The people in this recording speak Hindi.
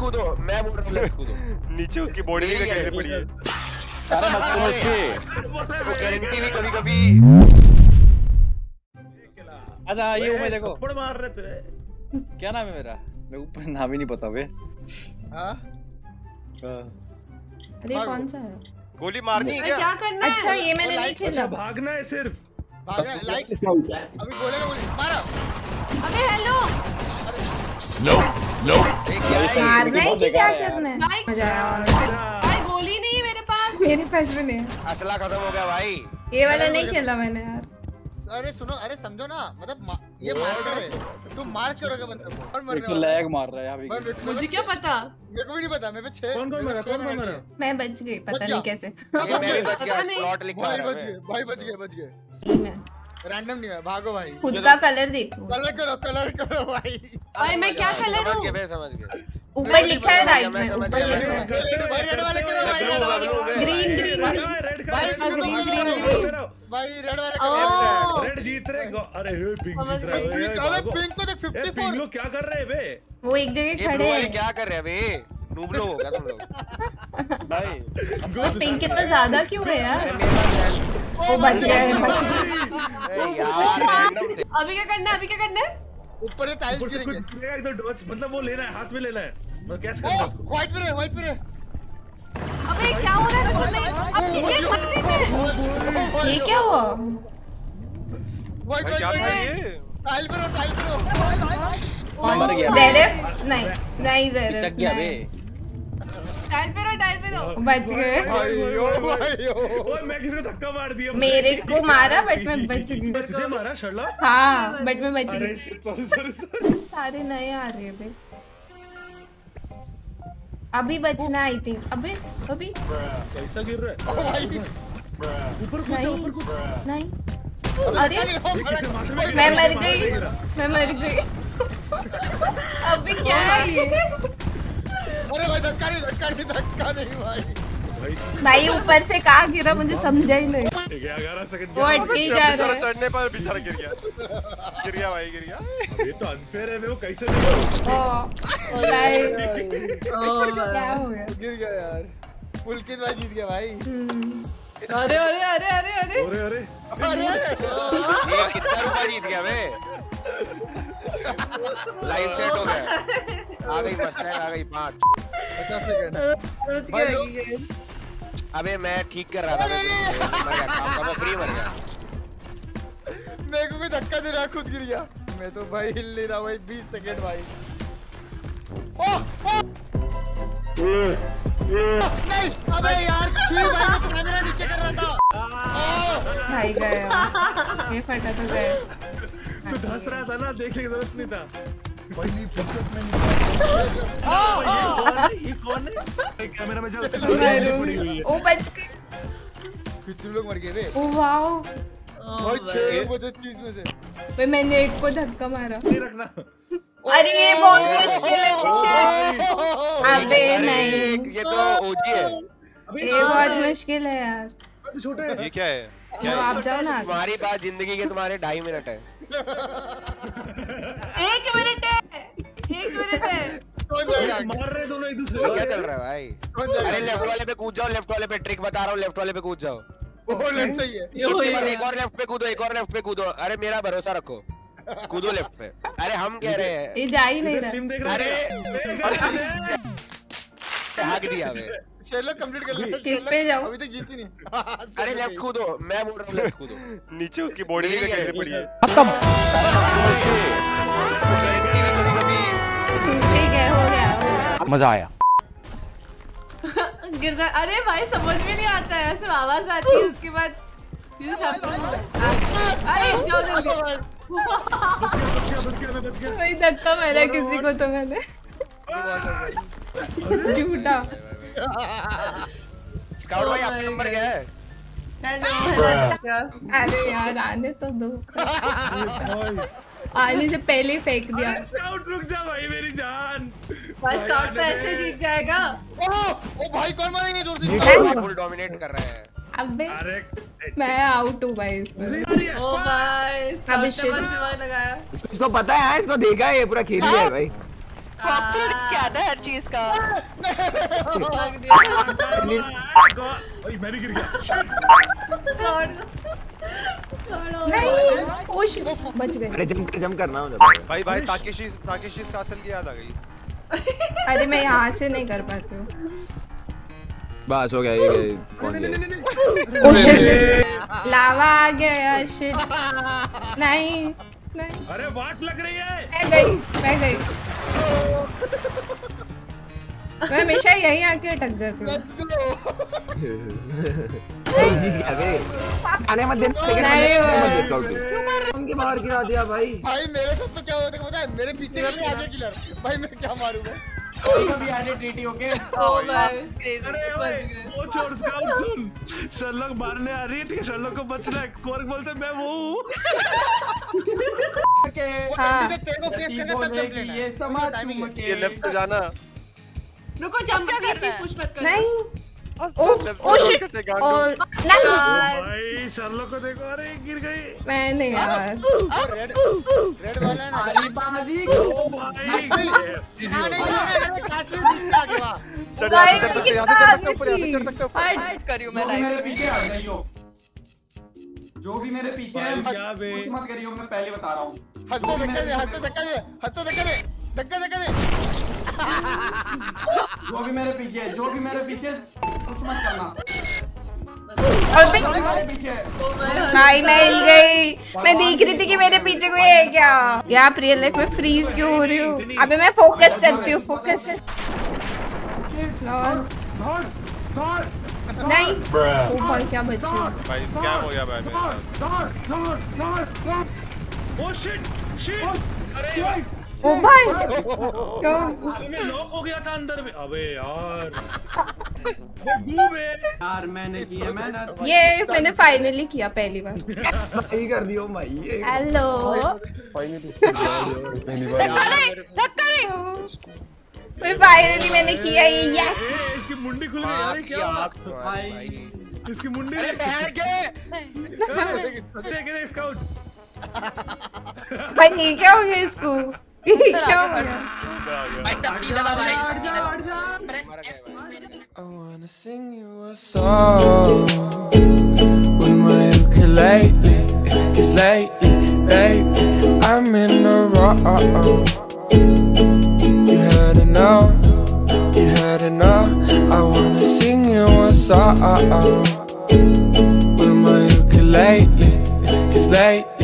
कूदो, मैं बोल रहा हूँ नीचे उसकी बॉडी भी कैसे पड़ी है। अरे मत करो उसकी गारंटी भी कभी कभी। अच्छा ये मैं देखो थप्पड़ मार रहे थे। क्या नाम है मेरा? मेरे ऊपर नाम ही नहीं पता बे। हां अरे कौन सा है? गोली मारनी है क्या करना है? अच्छा ये मैंने नहीं खेला। अच्छा भागना है सिर्फ। भागना लाइक स्काउट है। अभी बोलेगा गोली मारो। अबे हेलो नो नो मारना है कि क्या करना है? मजा आया भाई। गोली नहीं मेरे पास। मेरे पास भी नहीं। असला खत्म हो गया भाई। ये वाला नहीं खेला मैंने यार। अरे सुनो, अरे समझो ना, मतलब ये मारता है तू मार क्यों रहा है बंदे को? और मरने वाला लैग मार रहा है अभी। मुझे क्या पता, मेरे को भी नहीं पता। मेरे पे 6 कौन कौन मरा, कौन कौन मरा? मैं बच गई पता नहीं कैसे। मैं बच गया, स्लॉट लिखा है भाई। बच गए मैं रैंडम नहीं है। भागो भाई, खुद का कलर देखो। कलर करो भाई। भाई मैं क्या कलर हूं? समझ गए, ऊपर लिखा है राइट में। ऊपर रेड वाला करो भाई। ग्रीन रेड का भाई। रेड वाला करो। रेड जीत रहे। अरे हे पिंक जीत रहा है। अबे पिंक को देख 54। पिंक लोग क्या कर रहे हैं बे? वो एक जगह खड़े हैं। क्या कर रहे हैं बे? नूब लोग हो गया तुम लोग भाई। वो पिंक इतना ज्यादा क्यों है यार? वो बच गया है यार। अभी क्या करना है? ऊपर से टाइल्स गिरेंगे। इधर डॉज मतलब वो लेना है, हाथ में लेना है। मतलब कैच करना है उसको। वाइट पे रे। अबे क्या हो रहा है? अब ये क्या हुआ? वाइट क्या था ये? टाइल पे रो। मर गया डेरेफ। नहीं डेरेफ चक गया बे। टाइल पे रो। बच गए। ओए मैं किसको धक्का मार दिया? मेरे को मारा बट मैं बच गई। तुझे मारा शर्ला? हां बट मैं बच गई। सॉरी। सारे नए आ रहे हैं बे। अभी बचना आई थिंक। अबे कैसा गिर रहा है? ऊपर कूद। नहीं अरे मैं मर गई। अभी क्या है? अरे भाई धक्का नहीं भाई। ऊपर से कहाँ गिरा मुझे समझा ही नहीं। चढ़ने पर बेचारा गिर गया भाई। ये तो अनफेयर है। वो कैसे क्या हो गया? गिर गया यार। पुलकित भाई जीत गया भाई। अरे कितना रुपया जीत गया बे? लाइव सेट हो गया। आ गई 5 50 सेकंड भाई लोग। अबे मैं ठीक कर रहा था। मैं फ्री मर गया। मेरे को भी धक्का दे रहा, खुद गिर गया। मैं तो भाई हिल नहीं रहा भाई। 20 सेकंड भाई। नहीं अबे यार भाई को कैमरा नीचे कर रहा था भाई। गया ये फटा तो गया। तू धस रहा था ना, देखने की जरूरत नहीं था। पहली फुटबॉल में नहीं। ये कौन है? कैमरा में जो पड़ी हुई है। ओ बच गए। कितने लोग मर गए रे? ओ वाओ भाई 6 बजे 30 में से। भाई मैंने एक को धक्का मारा। नहीं रखना। अरे ये बहुत मुश्किल है। अबे नहीं ये तो ओजी है। ये बहुत मुश्किल है यार। छोटा है ये। क्या है? आप जाओ ना। तुम्हारी बात जिंदगी के तुम्हारे 2.5 मिनट है। 1 मिनट है। मार रहे दोनों एक दूसरे को। क्या चल रहा है भाई? अरे लेफ्ट वाले पे कूद जाओ। लेफ्ट वाले पे ट्रिक बता रहा हूँ। लेफ्ट वाले पे कूद जाओ। ओह लेफ्ट सही है। इसके बाद एक और लेफ्ट पे कूदो। अरे मेरा भरोसा रखो, कूदो लेफ्ट पे। अरे हम कह रहे हैं ये जा ही नहीं रहा। अरे भाग दिया। चलो कंप्लीट कर ले। किस पे जाऊं? अभी तक जीती नहीं। अरे लेफ्ट कूदो, मैं बोल रहा हूं लेफ्ट कूदो। नीचे उसकी बॉडी भी कैसे पड़ी है। खत्म। ठीक है हो गया। मजा आया। गिरता। अरे भाई समझ में नहीं आता है। ऐसे आवाज आती है उसके बाद ये सब। अरे जाओ जल्दी। बच गया। भाई धक्का मारा किसी को तो मैंने। झूठा। स्काउट भाई आपका नंबर क्या है? अरे यार आने तो दो। आने से पहले फेंक दिया। स्काउट रुक जा भाई मेरी जान। बस स्काउट तो ऐसे जीत जाएगा। ओ भाई कौन मारेंगे जोर से? फुल डोमिनेट कर रहे हैं। अबे मैं आउट हूँ भाई। ओ भाई स्काउट ने लगाया। इसको पता है, इसको देखा है, ये पूरा खेल है भाई। क्या था हर चीज का। मैं गिर गया। नहीं बच गए। अरे जम करना भाई भाई ताकेशीज़ कासल की याद आ गई। अरे मैं यहाँ से नहीं कर पाती हूँ। बस हो गया ये लावा आ गया। नहीं नहीं अरे वाट लग रही है। मैं गई मैं हमेशा यहीं आके अटक जाती हूँ। जीत गया बे। आने मत देना सेकंड उनके बाहर गिरा दिया भाई। भाई मेरे साथ तो क्या होता है पता है? मेरे पीछे आगे किलर भाई मैं क्या मारूंगा। ट्रीटी ओके वो छोड़ स्काउट सुन शर्लक मारने आ रही है ठीक है। शर्लक को बचना है। कोर्क बोलते मैं वो हूँ। ये लेफ्ट जाना रुको जंप करना कुछ मत करना। नहीं ओ शिट भाई शर्लक को देखो। अरे गिर गई। मैं नहीं यार रेड वाला है ना बाजी। ओ भाई जो भी मेरे पीछे है मत करियो। मैं पहले बता रहा हूँ। हंसते धक्का दे जो भी मेरे पीछे कुछ मत करना। और भाई मैं हिल गई। मैं देख रही थी कि मेरे पीछे कोई है क्या। यार रियल लाइफ में फ्रीज क्यों हो रही हूँ? अबे मैं फोकस करती हूँ। फोकस नहीं क्या भाई क्या हो गया भाई? ओ शिट ओ भाई मैं लॉक हो गया था अंदर में। अबे यार मैंने किया मेहनत। ये मैंने फाइनली किया पहली बार। सही कर दियो भाई। ये हेलो फाइनली मैंने किया ये। इसकी मुंडी खुल गई। अरे क्या इसकी मुंडी भाई क्या हो गया इसको? I wanna sing you a song with my ukulele. 'Cause lately, baby, I'm in the wrong. You had enough, you had enough. I wanna sing you a song with my ukulele. 'Cause lately.